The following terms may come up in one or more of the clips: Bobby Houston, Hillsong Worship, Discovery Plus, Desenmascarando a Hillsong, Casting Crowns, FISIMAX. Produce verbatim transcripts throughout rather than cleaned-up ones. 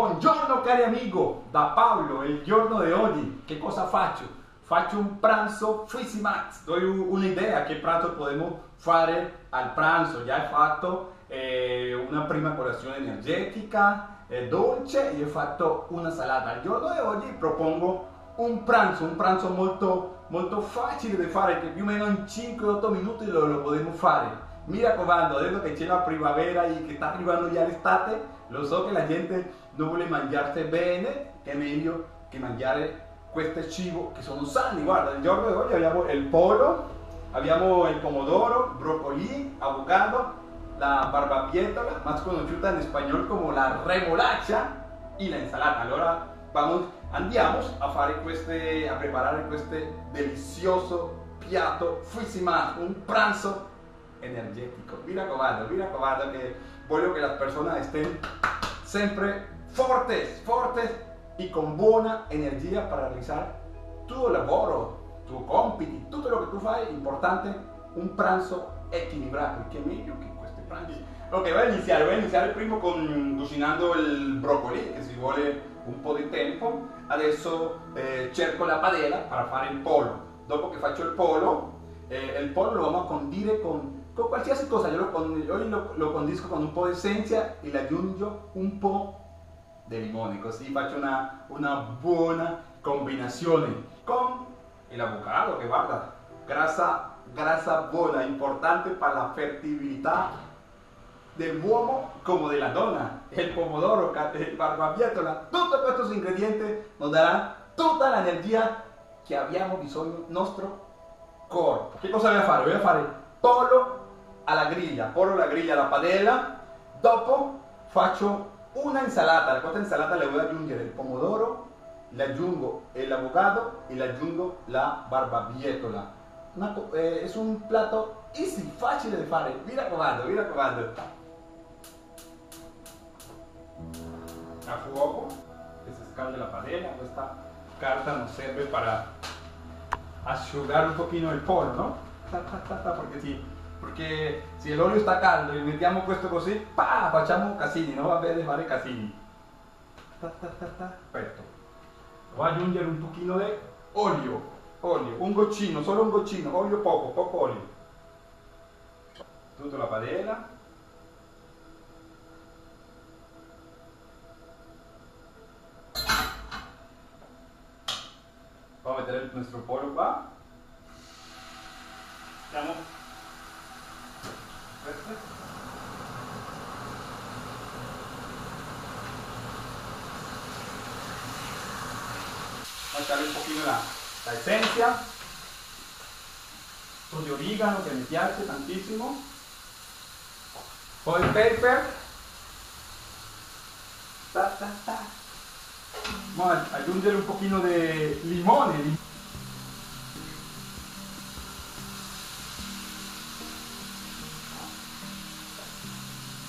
Buongiorno cari amigo, da Pablo, il giorno di oggi. Che cosa faccio? Faccio un pranzo FISIMAX. Do un'idea che pranzo possiamo fare al pranzo. Già ho fatto eh, una prima colazione energetica, eh, dolce, e ho fatto una salata. Al giorno di oggi propongo un pranzo, un pranzo molto, molto facile da fare, che più o meno in cinque otto minuti lo, lo possiamo fare. Mi raccomando, adesso che c'è la primavera e che sta arrivando già l'estate, lo so che la gente non vuole mangiarsi bene, è meglio che mangiare questi cibo che sono sani. Guarda, il giorno di oggi abbiamo il pollo, abbiamo il pomodoro, broccoli, avocado, la barbabietola, más conosciuta in español come la remolacha, e la insalata. Allora vamos, andiamo a fare queste, a preparare questo delizioso piatto FISIMAX, un pranzo energético. Mira comando, mira comando, que vuelvo que las personas estén siempre fuertes, fuertes y con buena energía para realizar tu laboro, tu compiti, todo lo que tú haces. Importante, un pranzo equilibrado. ¿Qué medio que cueste pranzo? Ok, voy a iniciar, voy a iniciar el primo con cocinando el brócoli, que si vuole un po' di tempo. Adesso eh, cerco la padella para fare il pollo. Dopo che faccio il pollo, eh, il pollo lo vamos a condire con con cualquier cosa. Yo lo, con, yo lo, lo condisco con un po' di esencia y le aggiungo un po' de limón, così faccio una, una buena combinación con el avocado, que guarda, grasa, grasa buena, importante para la fertilidad del uomo como de la donna, el pomodoro, el barbabietola. Todos estos ingredientes nos darán toda la energía que habíamos bisogno en nuestro cuerpo. ¿Qué cosa voy a hacer? Voy a hacer pollo alla griglia, pollo alla griglia alla padella. Dopo faccio una insalata. A questa insalata le voy a aggiungere il pomodoro, le aggiungo l'avocado e le aggiungo la barbabietola. Una, eh, es un plato easy, facile da fare. Mi raccomando, mi raccomando. A fuoco, che si scalda la padella. Questa carta nos serve para asciugar un pochino il pollo, ¿no? Porque sí, porque si el óleo está caldo y metemos esto así, pa, facciamo casini, no va a ver fare casini. Perfecto. Voy a aggiungere un poquito de óleo, óleo, un goccino, solo un goccino, óleo poco, poco óleo. Tutta la padella. Vamos a meter nuestro pollo qua. Estamos. Perfecto. Vamos a echarle un poquito la, la esencia. Esto de orégano que me piace tantísimo. Hot pepper. Ta, ta, ta. Vamos a aggiungere un poquito de limón.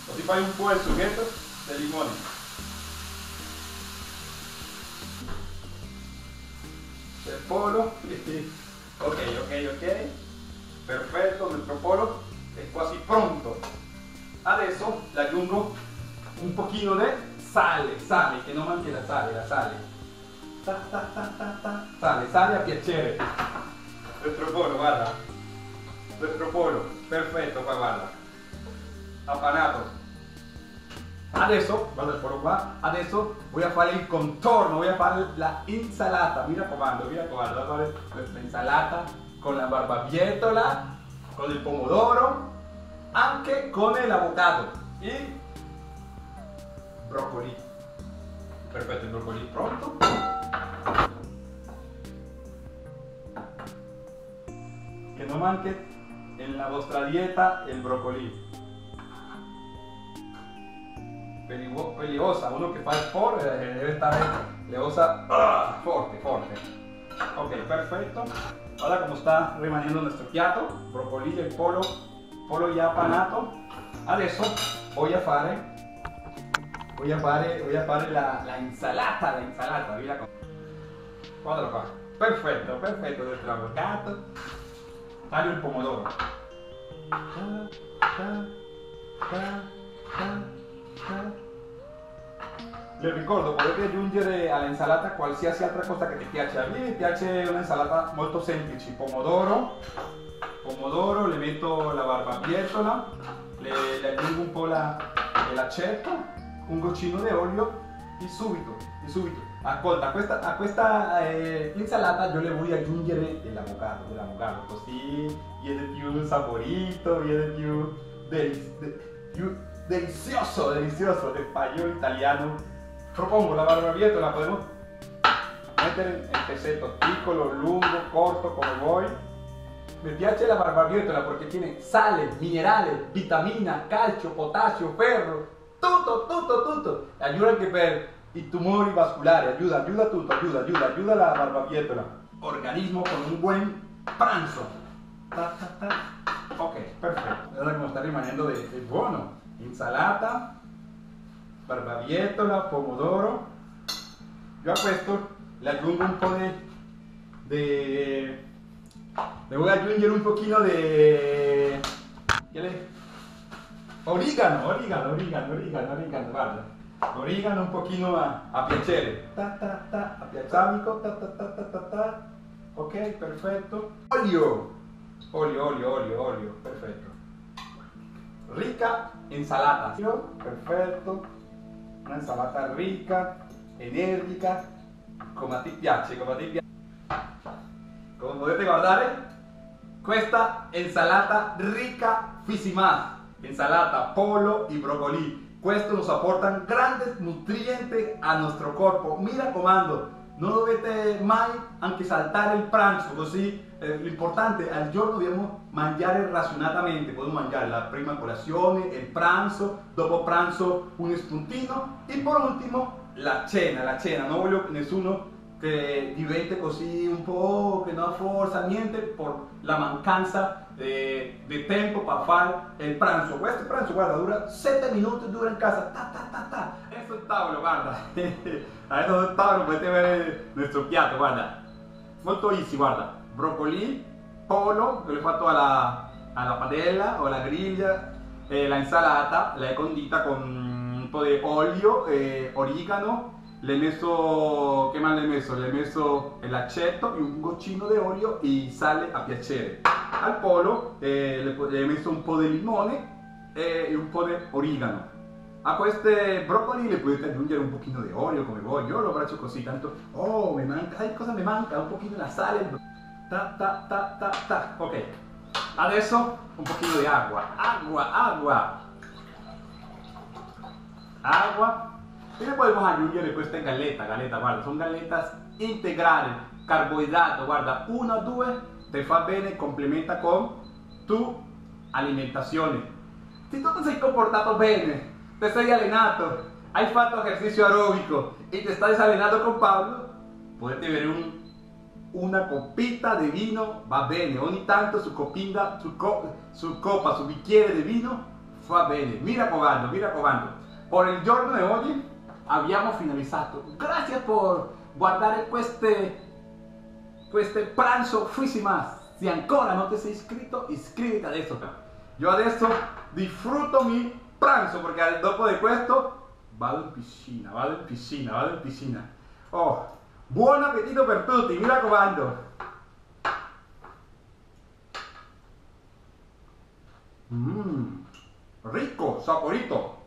Così fai un po' il sughetto del limone. C'è il pollo. Ok, ok, ok. Perfetto, il nostro pollo è quasi pronto. Adesso le aggiungo un pochino di sale, sale, che non manchi la sale, la sale. Ta, ta, ta, ta, ta. Sale, sale a piacere. Il nostro pollo, guarda. Il nostro pollo, perfetto qua, guarda. Apanato. Adesso, guarda il pollo qua, adesso voy a fare il contorno, voy a fare la insalata. Mira comando, mira comando, voy a fare questa insalata con la barbabietola, con il pomodoro, anche con l'avocado e broccoli. Perfetto, il broccoli pronto. Che non manche nella vostra dieta il broccoli. Peligrosa, uno que fa el pollo debe estar leosa, ¡ah! Fuerte, fuerte. Ok, perfecto. Ahora como está remaniendo nuestro piatto, broccoli y pollo, pollo ya apanato. Adesso voy a fare, voy a fare, voy a fare la, la insalata, la insalata. Mira, guardalo qua. Perfecto, perfecto. Nuestro avocado, taglio il pomodoro. Ta, ta, ta, ta. Le ricordo, volete aggiungere all'insalata qualsiasi altra cosa che ti piace. A me piace un'insalata molto semplice, pomodoro, pomodoro, le metto la barbabietola, le, le aggiungo un po' l'aceto, la, un goccino di olio e subito, e subito. Ascolta, a questa, a questa eh, insalata io le voglio aggiungere l'avocado, l'avocado, così viene più saporito, viene più, deliz, de, più delizioso, delizioso, di spagnolo italiano. Propongo la barbabietola, la podemos meter en peceto, piccolo, lungo, corto, como voy. Me piace la barbabietola porque tiene sales, minerales, vitaminas, calcio, potasio, ferro, tutto, tutto, tutto. Ayuda anche per i tumori vasculares, ayuda, ayuda tutto, ayuda, ayuda, ayuda la barbabietola. Organismo con un buen pranzo. Ta, ta, ta. Ok, perfecto. Ahora como está rimanendo de, de bueno, insalata, barbabietola, pomodoro. Yo a questo le aggiungo un po' di de... le voy a aggiungere un pochino di de... le... origano, origano, origano, origano, origano, guarda, origano un pochino a, a piacere, ta ta ta, a piacere, ta ta ta ta ta ta. Ok, perfetto. Olio, olio, olio, olio, olio, perfetto. Rica insalata, perfetto. Una insalata rica, energica, come a ti piace, come a ti piace. Come potete guardare, questa insalata ricca FISIMAX, insalata, pollo e broccoli. Questi nos apportano grandi nutrienti al nostro corpo. Mi raccomando, non dovete mai anche saltare il pranzo, così eh, l'importante al giorno dobbiamo mangiare razionatamente. Podemos mangiare la prima colazione, il pranzo, dopo pranzo un spuntino e per ultimo la cena, la cena. Non voglio nessuno che diventi così un po' che non forza niente per la mancanza di tempo per fare il pranzo. Questo pranzo, guarda, dura sette minuti, dura in casa, ta ta ta ta. Questo è il tavolo, guarda. Adesso il tavolo potete vedere il nostro piatto, guarda. Molto easy, guarda. Broccoli, pollo, che l'ho fatto alla, alla padella o alla griglia, eh, la insalata, l'ho condita con un po' di olio, eh, origano. Le messo, che male le messo? Le messo l'aceto e un goccino di olio e sale a piacere. Al pollo eh, le, le messo un po' di limone e, e un po' di origano. A queste broccoli le potete aggiungere un pochino di olio come vuoi. Io lo faccio così, tanto. Oh, mi manca, sai cosa mi manca? Un pochino di sale. Ta ta ta ta ta. Ok, adesso un pochino di acqua. Agua, agua. Agua. Y le podemos añadir questa galleta, galleta, guarda, son galletas integrales, carbohidratos, guarda, una, dos, te fa bene, complementa con tu alimentazione. Si tú te sei comportato bene, te sei allenato, hai fatto ejercicio aeróbico y te estás allenando con Pablo, potete bere un, una copita de vino, va bene, ogni tanto su copinda, su, co, su copa, su bicchiere de vino, fa bene, mira comando, mira comando. Por el giorno de hoy, habíamos finalizado. Gracias por guardar este, este pranzo FISIMAX. Si ancora no te has inscrito, inscríbete a esto. Yo de esto disfruto mi pranzo, porque al dopo de esto, vado en piscina, vado en piscina, vado en piscina. Oh, buen apetito per tutti, mi raccomando. Mmm, rico, saporito.